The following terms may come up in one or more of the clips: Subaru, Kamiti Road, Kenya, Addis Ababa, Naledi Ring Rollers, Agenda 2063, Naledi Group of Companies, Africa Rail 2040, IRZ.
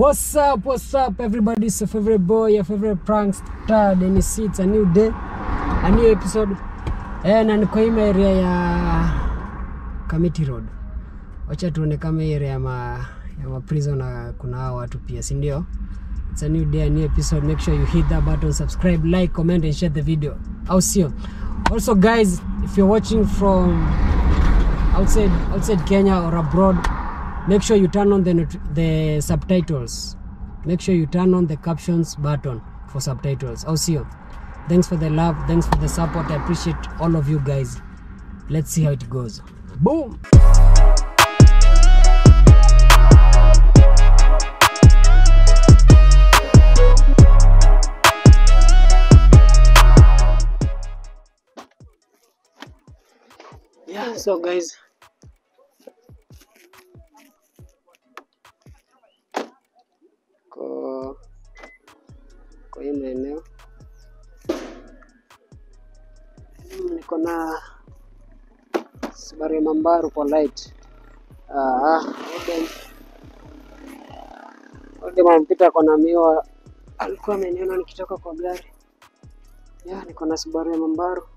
What's up everybody, it's your favorite boy, your favorite prankster Dennis. It's a new day, a new episode. Na niko hii area ya Kamiti Road. Wacha tuone kama area ya ma prison na kuna hao watu pia, si ndio? It's a new day, a new episode. Make sure you hit that button, subscribe, like, comment and share the video. I'll see you. Also guys, if you're watching from outside Kenya or abroad, make sure you turn on the subtitles. Make sure you turn on the captions button for subtitles. I'll see you. Thanks for the love. Thanks for the support. I appreciate all of you guys. Let's see how it goes. Boom! Yeah, so guys, kwa hii maeneo niko na Subaru ya Mambaru kwa light. Ode mampita kwa na miwa alikuwa ameniona nikitoka kwa gari. Yeah, niko na Subaru ya Mambaru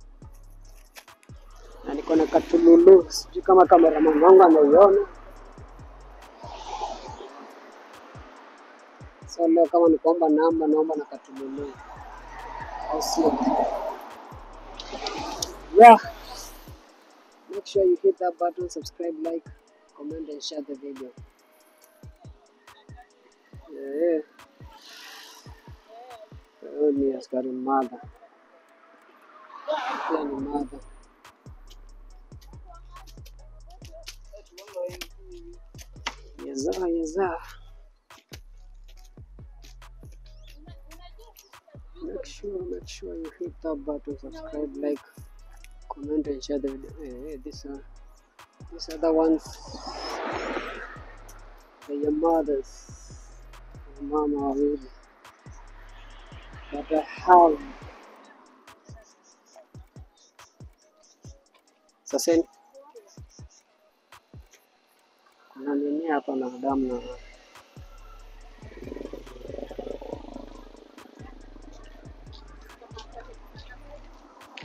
na niko na katululu, sijui kama cameraman wangu ameiona. So leo kama ni kuomba namba, naomba na katululu. Awesome. Yeah. Make sure you hit that button, subscribe, like, comment and share the video. Yeah. Oh, ni askari mother. Askari mother. Yaza. Make sure you hit that button, subscribe, like, comment and share the video. Hey, these other ones, they're your mothers, your mama really. But I have sasa kuna nini hapa na damu na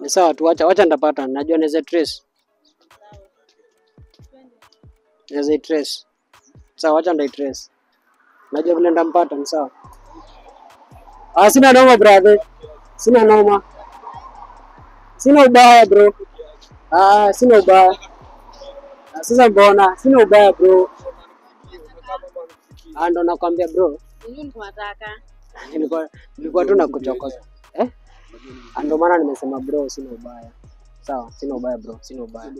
Ni sawa tu, acha ndapata. Najua naweza trace. Naweza trace. Sawa, acha ndai trace. Najua vile ndampata, ni sawa. Sina noma brother. Sina noma. Sina ubaya bro. Sina ubaya. Sasa mbona? Sina ubaya bro. Ando nakwambia bro. Nini tunataka? Nilikuwa tu nakuchokoza. Ando maana nimesema bro sina ubaya. Sawa, sina ubaya bro, sina ubaya.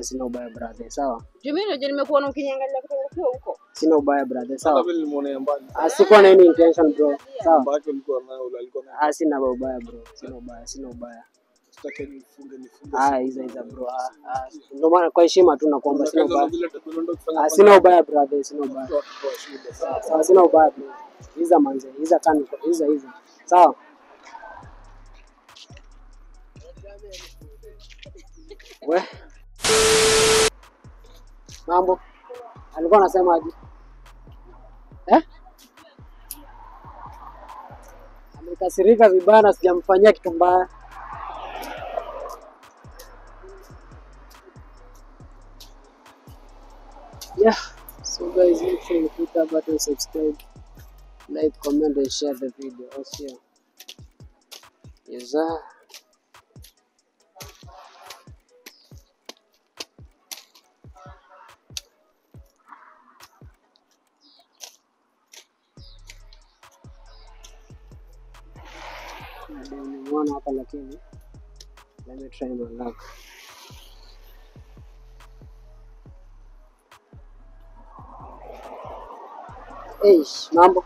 Sina ubaya brother, sawa? Jumile nimekuona ukiniangalia kutoka huko. Sina ubaya brother, sawa? Hata vile nimeona mbali. Sikuwa na any intention bro. Sawa. Baki ulikuwa nayo alikuwa na. Sina ubaya bro, sina ubaya, sina ubaya. Sitaki nifunge. Hizo bro. Ndio maana kwa heshima tu nakuomba sina ubaya. Sina ubaya brother, sina ubaya. Sawa, sina ubaya bro. Hizo manze, hizo tano, hizo. Sawa. We mambo alikuwa anasema aje? Amekasirika vibaya na sijamfanyia kitu mbaya. Yeah, so guys, make sure you hit that button, subscribe, like, comment and share the video. Also, yes sir. One hapa lakini let me try my luck. Eish, mambo.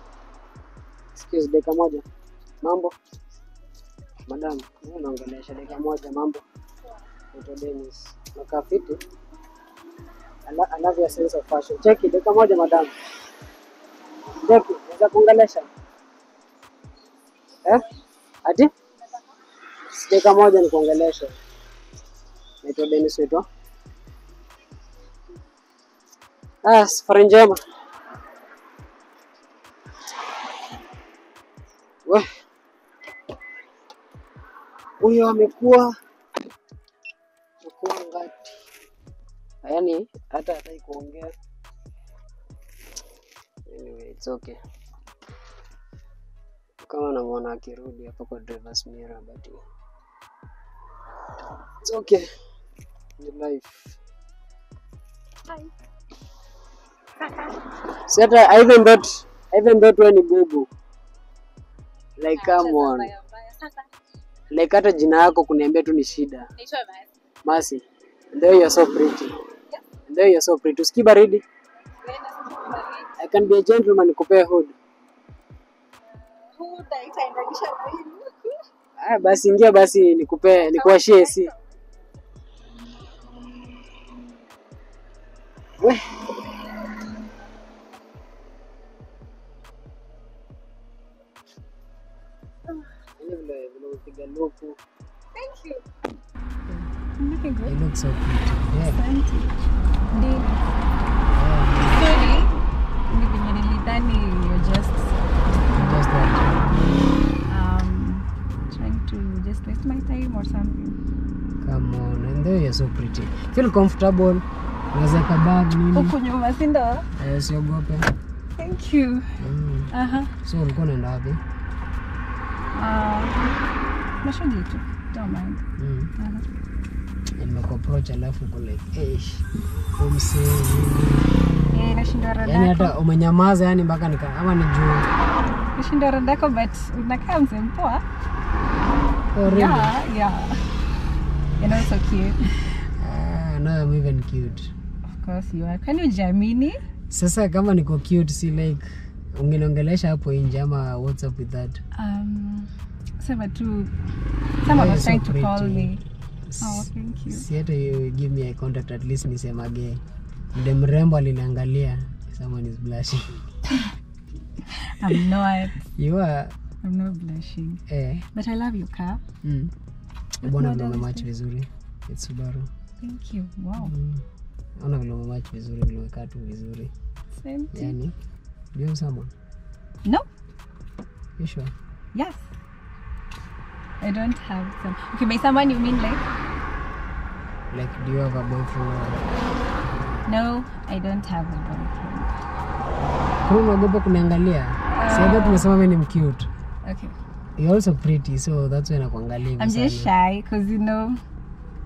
Excuse dakika moja. Mambo. Madam, wewe unaongelesha dakika moja mambo. Mtu Dennis, nakaa fiti. Anavyo sense of fashion. Cheki dakika moja madam. Cheki, unaweza kuongelesha? Eh? Ati? Dakika moja ni kuongelesha. Mtu Dennis wetu. Ah, safari njema. Weh. Huyo amekuwa ngati. Yaani hata hataki kuongea. Anyway, it's okay. Kama namuona akirudi hapo kwa driver's mirror but it's okay. Your life. Hi. Sasa I even thought wewe ni bubu. Like come on. Like hata jina yako kuniambia tu ni shida. Naitwa Masi. Ndio you're so pretty. Yeah. Ndio you're so pretty. Usikibaridi. I can be a gentleman nikupe hood. Hood itaendekisha na hili. Ah basi ingia basi nikupe nikuashie si. Weh. Local. Thank you. I'm looking good. You look so pretty. Yeah. Thank you. Sorry. You're just that. Trying to just waste my time or something. Come on, and there you're so pretty. Feel comfortable. There's like a bag. Thank you. Mm. So we're going to have it. Not sure you don't mind. And my approach I love like eish. I'm saying but yeah. And also cute. No, I'm even cute. Of course you are. Can you jamini? Sasa kama niko cute see like ungelongelesha hapo inje ama what's up with that? Someone was trying to call me. Oh, thank you. Sieta you give me a contact at least nisema gay. Mrembo aliniangalia. Someone is blushing. I'm not. You are. I'm not blushing. Eh. But I love your car. Mm. Bona vile match vizuri. It's Subaru. Thank you. Wow. Ona vile match vizuri vile kaa tu vizuri. Same thing. Yani. Do you have someone? No. You sure? Yes. I don't have some. Okay, by someone you mean like? Like, do you have a boyfriend? No, I don't have a boyfriend. I'm cute. Okay. You're also pretty, so that's when I'm just shy, cause you know,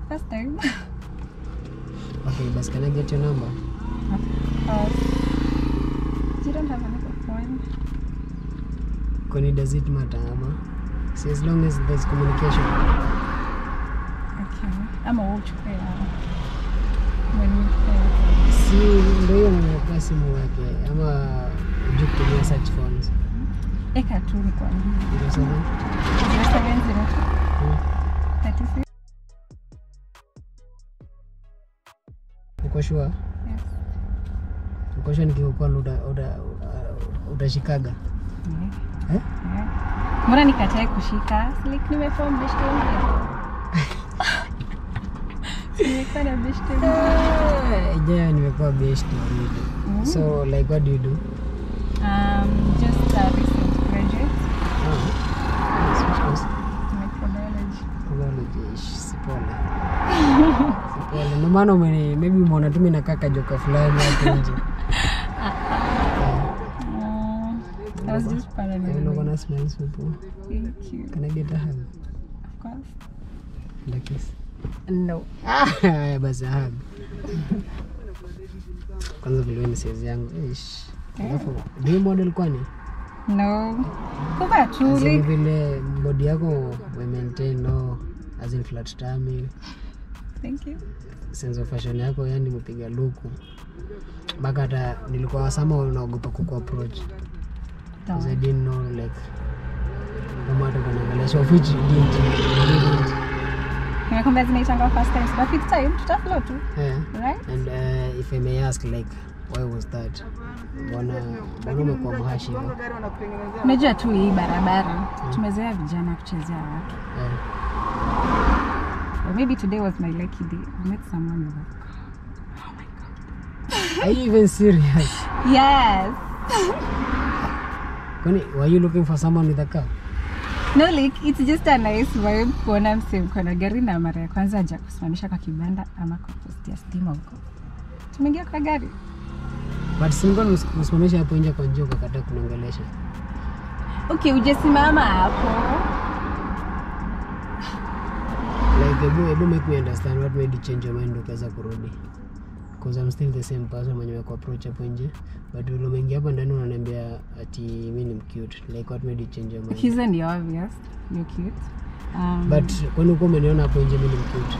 first time. Okay, but can I get your number? You don't have another phone. Koni, does it matter, Ama? See, as long as there's communication. Okay. I'm a watch player. When we play. See, ndio ninakuwa simu yake. Ama ujukutumia search phones. Eka tu ni kwa nini? 07. 36. Uko sure? Yes. Uko sure nikikuwa utashikaga? Yeah. Eh? Yeah. Mbona nikatae kushika? Like nimefua mbeshte wangu. Nimefua na mbeshte wangu. Yeah, nimefua mbeshte wangu. So, like what do you do? Just a recent graduate. Oh. Yes, which course? Microbiology. Microbiology, sipole. Sipole. Numano, maybe mwona tumi na kaka joka fulani ya nje. I was just paranoid. You're not gonna smell super. Thank you. Can I get a hug? Of course. And a kiss? No. Ah, but a hug. Kwanza vile ni size yangu. Eish. Do you model kwani? No. Kwa tu like vile body yako we maintain no as in flat tummy. Thank you. Sense of fashion yako yani mpiga luku. Bagada nilikuwa sama unaogopa kuku approach. Because I didn't know like no matter gonna so which didn't. Can I come back to Nature first time? But it's time to talk a lot too. Yeah. Right? And if I may ask, like, why was that? Unajua tu hii barabara tumezoea vijana kuchezea watu. Maybe today was my lucky day. I met someone who was like, oh my god. Are you even serious? Yes. Were you looking for someone with a car? No, like, it's just a nice vibe. Kuona mse mkona gari na mara ya kwanza aja kusimamisha kwa kibanda ama kwa posti ya stima huko. Tumeingia kwa gari. But simkona kusimamisha hapo nje kwa njio kakata kunongelesha. Okay, ujesimama hapo. Like, ebu make me understand what made you change your mind ukaza kurudi. Because I'm still the same person mwenye wako approach hapo nje. But ulo mengi hapa ndani unaniambia ati mimi ni cute. Like, what made you change your mind? Isn't it obvious? You're cute. But when uko umeniona hapo nje mimi ni cute.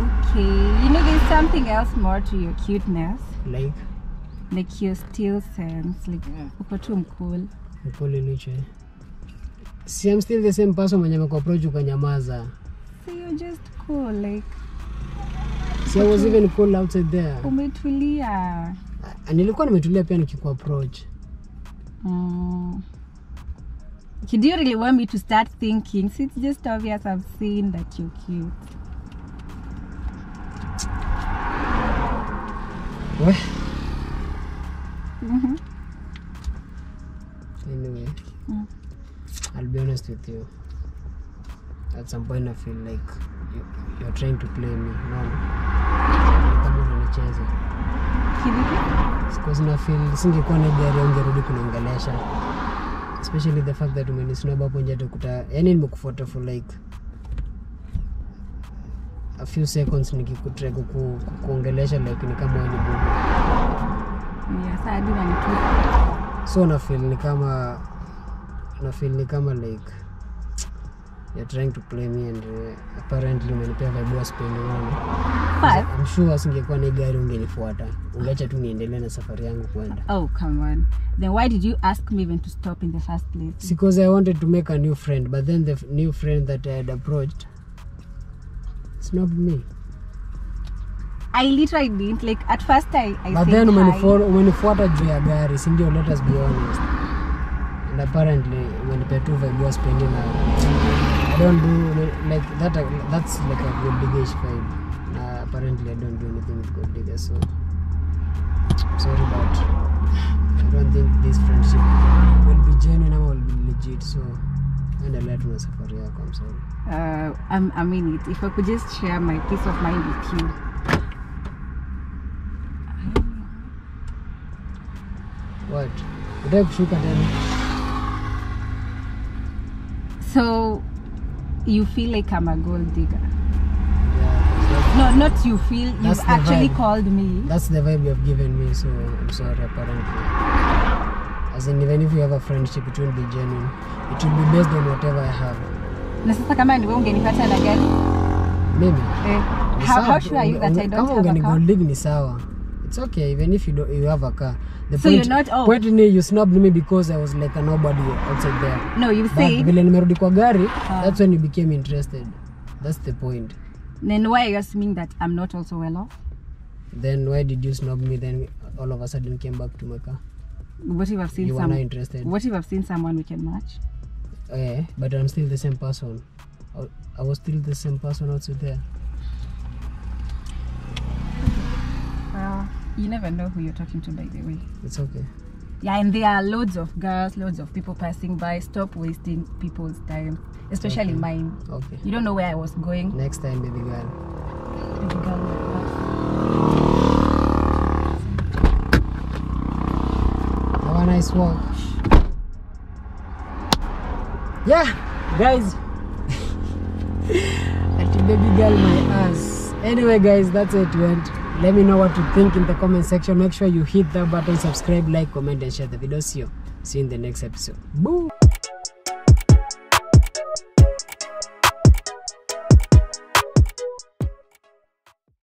Okay. You know there's something else more to your cuteness. Like your still sense. Like uko tu mcool. Mcool in which way? See, I'm still the same person mwenye wako approach ukanyamaza. So you're just cool, like. So I was even cool outside there. Umetulia. Nilikuwa nimetulia pia nikikuapproach. Do you really want me to start thinking? It's just obvious I've seen that you're cute. What? Anyway, I'll be honest with you. At some point I feel like you're trying to play me. Because I feel especially the fact that when it's not about any photo for like a few seconds, nikikutrek kuongelesha like ni kama wewe ni. Yes, I do want to. So na feel ni kama like you're trying to play me and apparently umenipea vibe ya spend one. But I'm sure usingekuwa na gari ungenifuata. Ungeacha tu niendelee na safari yangu kwenda. Oh, come on. Then why did you ask me even to stop in the first place? Because I wanted to make a new friend, but then the new friend that I had approached snubbed me. I literally didn't. Like, at first I but then umenifuata juu ya gari, si ndio? Let us be honest. And apparently when the two vibe was spending I don't do like that. That's like a gold diggish vibe. Apparently I don't do anything with gold diggers, so I'm sorry, but I don't think this friendship will be genuine or will be legit. So and I let my safari, I'm sorry. I mean it. If I could just share my peace of mind with you. What? Would I shoot at any? So, you feel like I'm a gold digger? Yeah. No, not you feel. You've actually called me. That's the vibe you have given me, so I'm sorry, apparently. As in, even if we have a friendship, it won't be genuine. It will be based on whatever I have. Na sasa kama ni wewe ungenipata na gani? Maybe. How sure are you that I don't have a car? Ni sawa. It's okay, even if you have a car. The so point, you're not old. Pointly, you snubbed me because I was like a nobody outside there. No, you say. But that's when you became interested. That's the point. Then why are you assuming that I'm not also well off? Then why did you snub me? Then all of a sudden came back to my car. What if I've seen someone? You were not interested. What if I've seen someone we can match? Yeah, but I'm still the same person. I was still the same person outside there. You never know who you're talking to, by the way. It's okay. Yeah, and there are loads of girls, loads of people passing by. Stop wasting people's time, especially mine. Okay. You don't know where I was going. Next time, baby girl. Baby girl. Have a nice walk. Yeah, guys. That baby girl, my ass. Anyway, guys, that's it, went. Let me know what you think in the comment section. Make sure you hit that button, subscribe, like, comment, and share the video. See you in the next episode. Boo!